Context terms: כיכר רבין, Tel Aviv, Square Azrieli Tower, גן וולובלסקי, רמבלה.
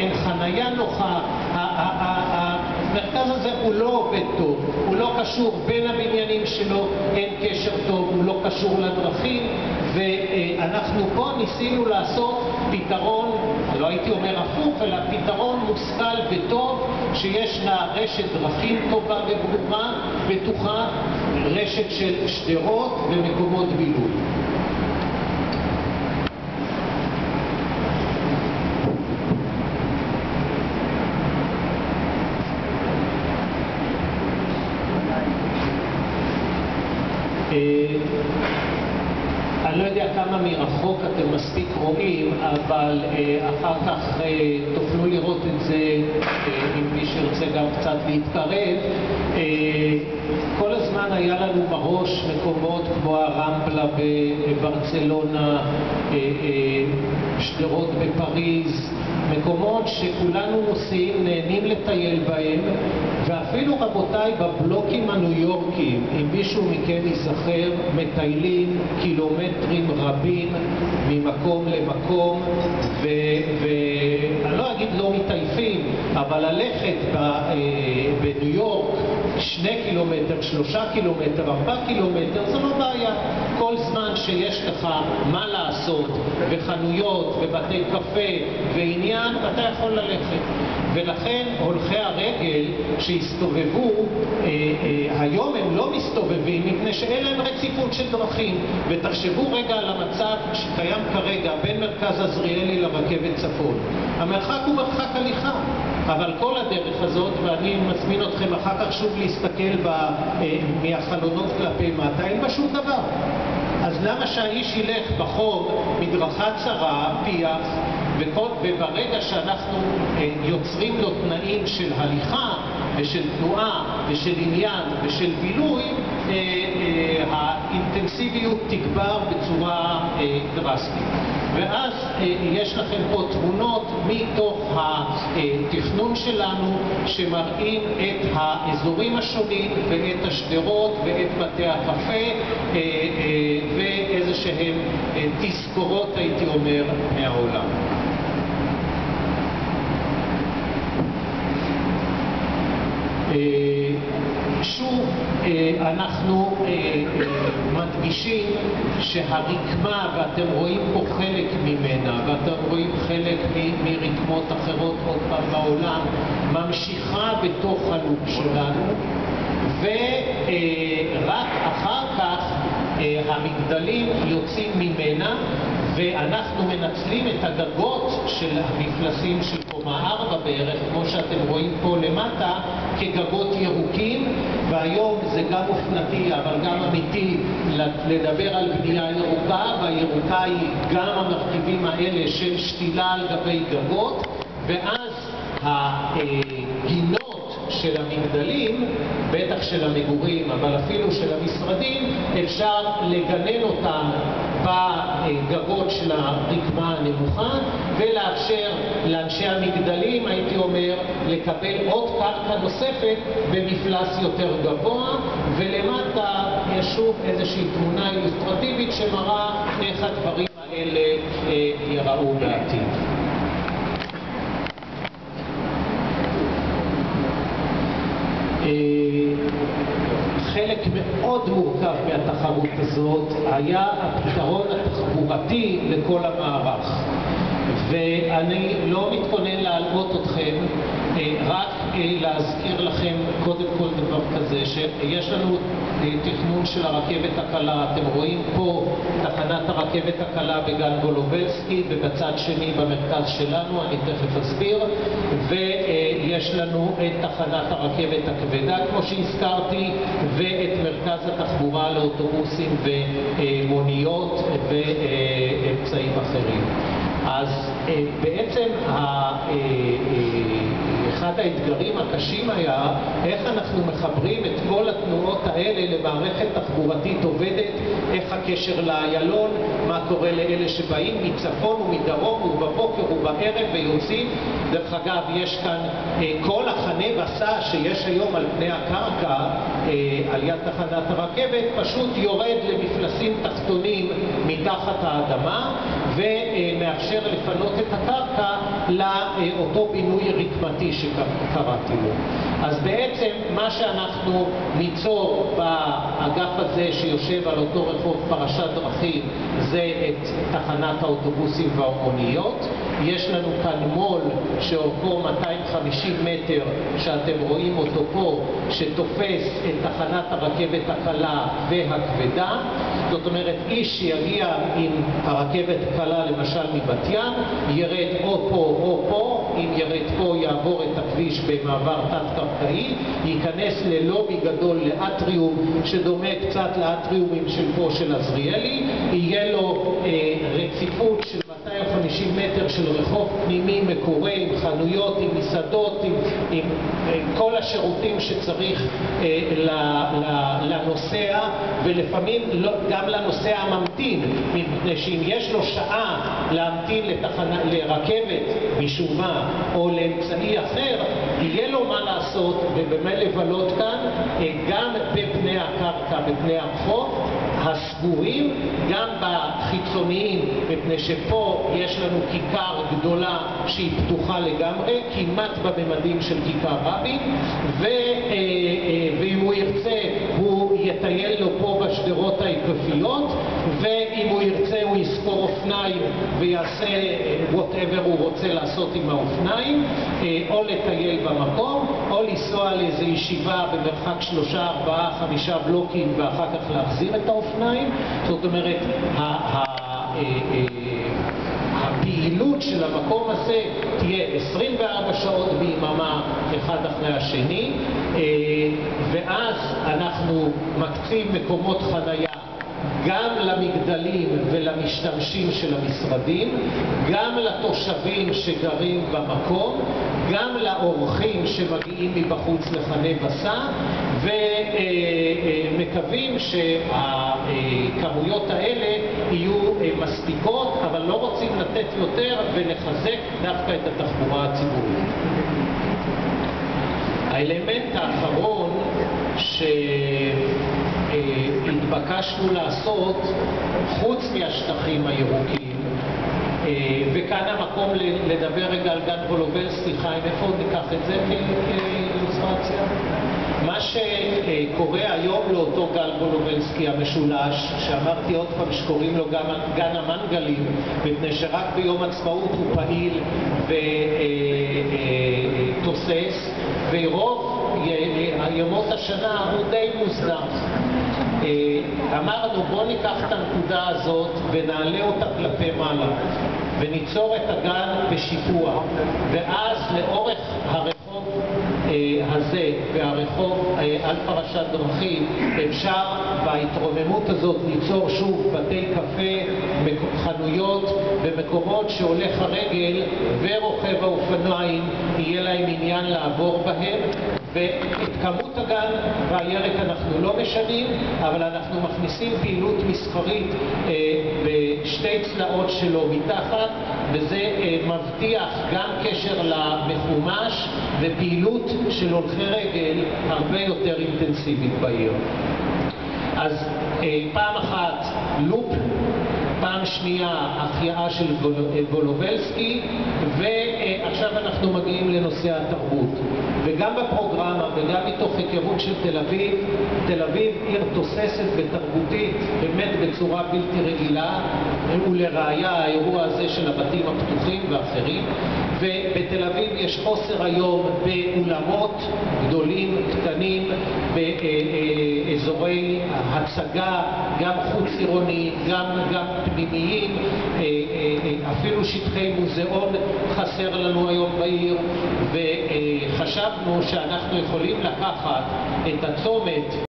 אין חניה נוחה, המרכז הזה הוא לא עובד טוב, הוא לא קשור בין הבניינים שלו, אין קשר טוב, הוא לא קשור לדרכים, ואנחנו פה ניסינו לעשות פתרון, לא הייתי אומר הפוך, אלא פתרון מושכל וטוב, שיש לה רשת דרכים טובה וברורה, בטוחה, רשת של שדרות ומקומות בילוי. אני לא יודע כמה מרחוק אתם מספיק רואים, אבל אחר כך תוכלו לראות את זה אם מי שרוצה גם קצת להתקרב. כל הזמן היה לנו בראש מקומות כמו הרמבלה בברצלונה, שדרות בפריז, מקומות שכולנו נוסעים, נהנים לטייל בהם, ואפילו רבותיי בבלוקים הניו-יורקים, אם מישהו מכם יזכר, מטיילים קילומטרים רבים ממקום למקום, ואני לא אגיד לא מטייפים, אבל ללכת בניו יורק 2 קילומטר, 3 קילומטר, 4 קילומטר, זה לא בעיה. כל זמן שיש לך מה לעשות, וחנויות, ובתי קפה, ועניין, אתה יכול ללכת. ולכן הולכי הרגל שהסתובבו, היום הם לא מסתובבים מפני שאין להם רציפות של דרכים. ותחשבו רגע על המצב שקיים כרגע בין מרכז עזריאלי לרכבת צפון. המרחק הוא מרחק הליכה, אבל כל הדרך הזאת, ואני מזמין אתכם אחר כך שוב להסתכל מהחלונות כלפי מטה, אין בשום דבר. אז למה שהאיש ילך בחור מדרכה צרה, פיח, וברגע שאנחנו יוצרים לו תנאים של הליכה ושל תנועה ושל עניין ושל בילוי, האינטנסיביות תגבר בצורה דרסטית. ואז יש לכם פה תמונות מתוך התכנון שלנו שמראים את האזורים השונים ואת השדרות ואת בתי הקפה ואיזה שהם תזכורות, הייתי אומר, מהעולם. שוב אנחנו מדגישים שהרקמה, ואתם רואים פה חלק ממנה ואתם רואים חלק מרקמות אחרות עוד פעם בעולם, ממשיכה בתוך הלוק שלנו, ורק אחר כך המגדלים יוצאים ממנה, ואנחנו מנצלים את הגגות של המפלסים של קומה 4 בערך, כמו שאתם רואים פה למטה, כגגות ירוקים. והיום זה גם אופנתי אבל גם אמיתי לדבר על בנייה ירוקה, והירוקה היא גם המרכיבים האלה של שתילה על גבי גגות, ואז הגינות של המגדלים, בטח של המגורים, אבל אפילו של המשרדים, אפשר לגנן אותם בגגות של הרקמה הנמוכה, ולאפשר לאנשי המגדלים, הייתי אומר, לקבל עוד קרקע נוספת במפלס יותר גבוה, ולמטה יש שוב איזושהי תמונה אילוסטרטיבית שמראה איך הדברים האלה ייראו בעתיד. חלק מאוד מורכב מהתחרות הזאת היה הפתרון התחבורתי לכל המערך, ואני לא מתכונן להלאות אתכם, רק להזכיר לכם קודם כל דבר כזה, שיש לנו תכנון של הרכבת הקלה. אתם רואים פה תחנת הרכבת הקלה בגן גולובלסקי, ובצד שני במרכז שלנו, אני תכף אסביר, ויש לנו את תחנת הרכבת הכבדה כמו שהזכרתי, ואת מרכז התחבורה לאוטובוסים ומוניות ואמצעים אחרים. אז בעצם אחד האתגרים הקשים היה איך אנחנו מחברים את כל התנועות האלה למערכת תחבורתית עובדת, איך הקשר לאיילון, מה קורה לאלה שבאים מצפון ומדרום ובבוקר ובערב ויוצאים. דרך אגב, יש כאן כל החנה וסע שיש היום על פני הקרקע על יד תחנת הרכבת פשוט יורד למפלסים תחתונים מתחת האדמה, ומאפשר לפנות את הקרקע לאותו בינוי רקמתי שקראתי לו. אז בעצם מה שאנחנו ניצור באגף הזה שיושב על אותו רחוב פרשת דרכים זה את תחנת האוטובוסים והאוניות. יש לנו כאן מול שאורכו 250 מטר שאתם רואים אותו פה, שתופס את תחנת הרכבת הקלה והכבדה. זאת אומרת, איש שיגיע עם הרכבת הקלה למשל מבת ים, ירד או פה או פה, אם ירד פה יעבור את הכביש במעבר תת-קרקעי, ייכנס ללובי גדול לאטריום שדומה קצת לאטריומים של פה של עזריאלי, יהיה לו רציפות של 250 מטר של רחוב פנימי מקורה עם חנויות, עם מסעדות, עם כל השירותים שצריך לנוסע, ולפעמים גם לנוסע הממתין, מפני שאם יש לו שעה להמתין לרכבת משום מה או לאמצעי אחר, יהיה לו מה לעשות ובמה לבלות כאן גם בפני הקרקע, בפני הרחוב הסגורים, גם בחיצוניים, מפני שפה יש לנו כיכר גדולה שהיא פתוחה לגמרי, כמעט בממדים של כיכר רבין, ואם הוא ירצה הוא יטייל לו פה בשדרות ההיקפיות, ואם הוא ירצה הוא יספור אופניים ויעשה whatever הוא רוצה לעשות עם האופניים, או לטייל במקום, או לנסוע לאיזו ישיבה במרחק 3, 4, 5 בלוקים ואחר כך להחזיר את האופניים. זאת אומרת, הפעילות של המקום הזה תהיה 24 שעות ביממה אחד אחרי השני, ואז אנחנו מקצים מקומות חנייה גם למגדלים ולמשתמשים של המשרדים, גם לתושבים שגרים במקום, גם לאורחים שמגיעים מבחוץ לחנה וסע, ומקווים שהכמויות האלה יהיו מספיקות, אבל לא רוצים לתת יותר ולחזק דווקא את התחבורה הציבורית. האלמנט האחרון שהתבקשנו לעשות חוץ מהשטחים הירוקים, וכאן המקום לדבר רגע על גן וולובל, סליחה, איפה עוד ניקח את זה כאילוסטרציה? מה שקורה היום לאותו גל וולובלסקי המשולש, שאמרתי עוד פעם שקוראים לו גן המנגלים, מפני שרק ביום עצמאות הוא פעיל ותוסס, ורוב ימות השנה הוא די מוסדר. אמרנו בוא ניקח את הנקודה הזאת ונעלה אותה כלפי מעלה וניצור את הגן בשיפוע, ואז לאורך הרחוב הזה והרחוב על פרשת דרכים אפשר בהתרוממות הזאת ליצור שוב בתי קפה, חנויות ומקומות שהולך הרגל ורוכב האופניים יהיה להם עניין לעבור בהם. ואת כמות הגן והירק אנחנו לא משנים, אבל אנחנו מכניסים פעילות מסחרית בשתי צלעות שלו מתחת, וזה מבטיח גם קשר למחומש ופעילות של הולכי רגל הרבה יותר אינטנסיבית בעיר. אז פעם אחת לופ, פעם שנייה החייאה של וולובלסקי, ועכשיו אנחנו מגיעים לנושא התרבות. וגם בפרוגרמה וגם מתוך היכרות של תל אביב, תל אביב עיר תוססת ותרבותית באמת בצורה בלתי רגילה, ולראיה האירוע הזה של הבתים הפתוחים ואחרים. ובתל אביב יש חוסר היום באולמות גדולים, קטנים, באזורי הצגה, גם חוץ עירוני, גם פנימיים, אפילו שטחי מוזיאון חסר לנו היום בעיר, וחשבנו שאנחנו יכולים לקחת את הצומת